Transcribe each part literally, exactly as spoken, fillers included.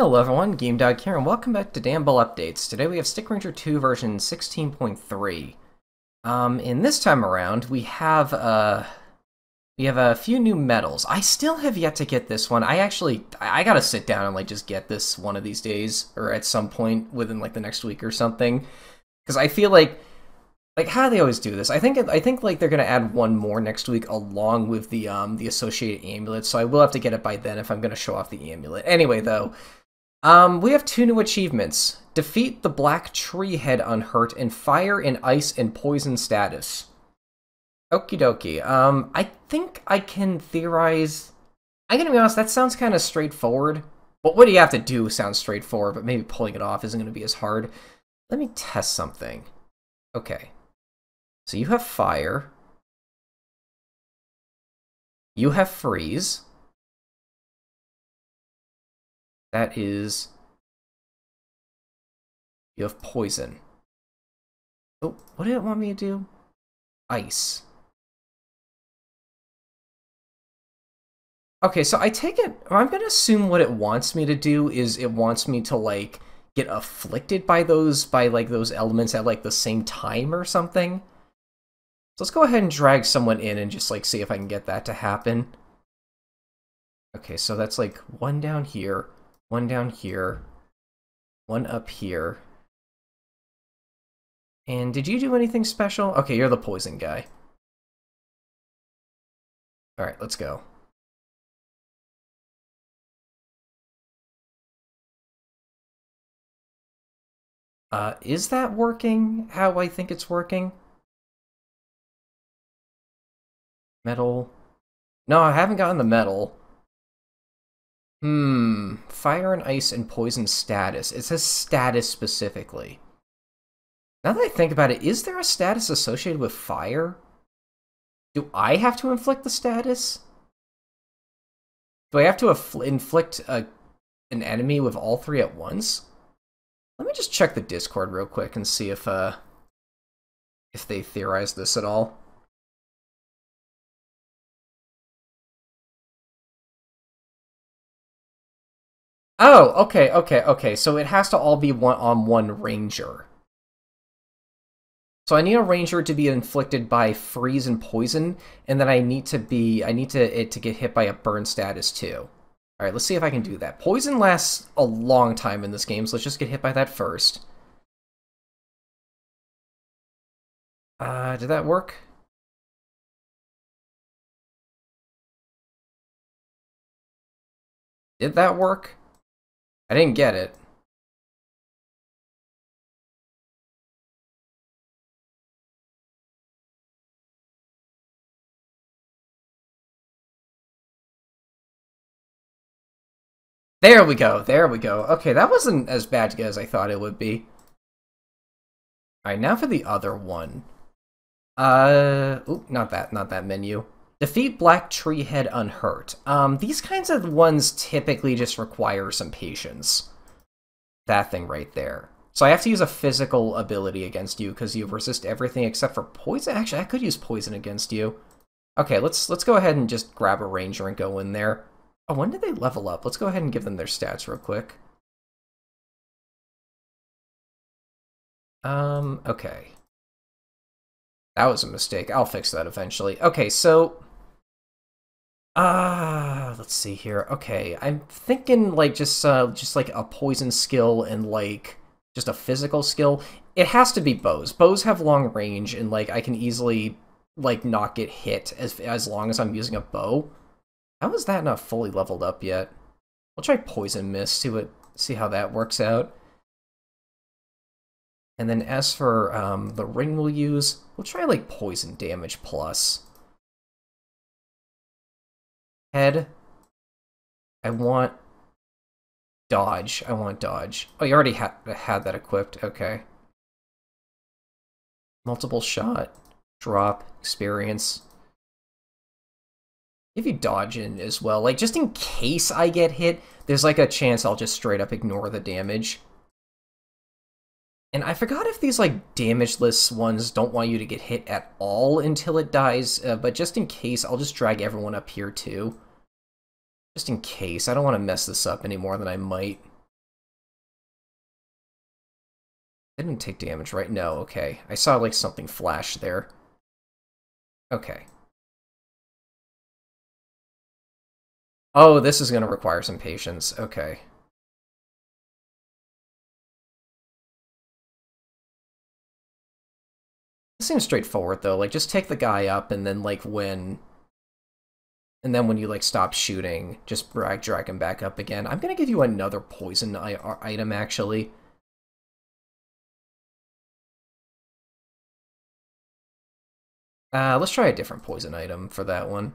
Hello everyone, GameDog here, and welcome back to Dan-Ball Updates. Today we have Stick Ranger two version sixteen point three. Um, and this time around, we have, uh, we have a few new medals. I still have yet to get this one. I actually, I gotta sit down and, like, just get this one of these days, or at some point within, like, the next week or something. Because I feel like, like, how do they always do this? I think, I think, like, they're gonna add one more next week along with the, um, the associated amulet, so I will have to get it by then if I'm gonna show off the amulet. Anyway, though, Um, we have two new achievements. Defeat the Black Tree Head unhurt, and fire and ice and poison status. Okie dokie. Um, I think I can theorize... I'm gonna be honest, that sounds kind of straightforward. But what do you have to do sounds straightforward, but maybe pulling it off isn't gonna be as hard. Let me test something. Okay. So you have fire. You have freeze. That is, you have poison. Oh, what did it want me to do? Ice. Okay, so I take it, I'm going to assume what it wants me to do is it wants me to, like, get afflicted by those, by, like, those elements at, like, the same time or something. So let's go ahead and drag someone in and just, like, see if I can get that to happen. Okay, so that's, like, one down here. One down here, one up here. And did you do anything special? Okay, you're the poison guy. All right, let's go. Uh, is that working how I think it's working? Metal. No, I haven't gotten the metal. Hmm, fire and ice and poison status. It says status specifically. Now that I think about it, is there a status associated with fire? Do I have to inflict the status? Do I have to inflict a, an enemy with all three at once? Let me just check the Discord real quick and see if, uh, if they theorize this at all. Oh, okay, okay, okay. So it has to all be one on one ranger. So I need a ranger to be inflicted by freeze and poison, and then I need to be I need to it to get hit by a burn status too. All right, let's see if I can do that. Poison lasts a long time in this game, so let's just get hit by that first. Uh, did that work? Did that work? I didn't get it. There we go, there we go. Okay, that wasn't as bad as I thought it would be. Alright, now for the other one. Uh, oop, not that, not that menu. Defeat Black Tree Head unhurt. Um, these kinds of ones typically just require some patience. That thing right there. So I have to use a physical ability against you because you resist everything except for poison. Actually, I could use poison against you. Okay, let's let's go ahead and just grab a ranger and go in there. Oh, when did they level up? Let's go ahead and give them their stats real quick. Um, okay. That was a mistake. I'll fix that eventually. Okay, so... Ah, uh, let's see here. Okay, I'm thinking like just uh, just like a poison skill and like just a physical skill. It has to be bows. Bows have long range and like I can easily like not get hit as as long as I'm using a bow. How is that not fully leveled up yet? We'll try poison mist. See what see how that works out. And then as for um, the ring we'll use, we'll try like poison damage plus. Head. I want dodge. I want dodge. Oh, you already had, had that equipped. Okay. Multiple shot. Drop. Experience. If you dodge in as well, like just in case I get hit, there's like a chance I'll just straight up ignore the damage. And I forgot if these, like, damageless ones don't want you to get hit at all until it dies, uh, but just in case, I'll just drag everyone up here, too. Just in case. I don't want to mess this up any more than I might. I didn't take damage, right? No, okay. I saw, like, something flash there. Okay. Oh, this is going to require some patience. Okay. It seems straightforward, though. Like, just take the guy up, and then, like, when... And then when you, like, stop shooting, just drag, drag him back up again. I'm going to give you another poison I item, actually. Uh, let's try a different poison item for that one.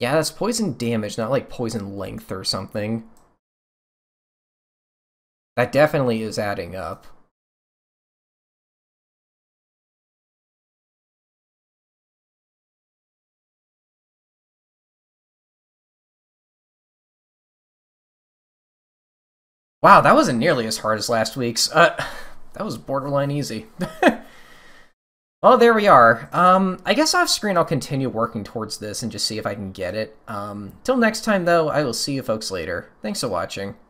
Yeah, that's poison damage, not like poison length or something. That definitely is adding up. Wow, that wasn't nearly as hard as last week's. Uh, that was borderline easy. Well, there we are. Um, I guess off screen I'll continue working towards this and just see if I can get it. Um, till next time, though, I will see you folks later. Thanks for watching.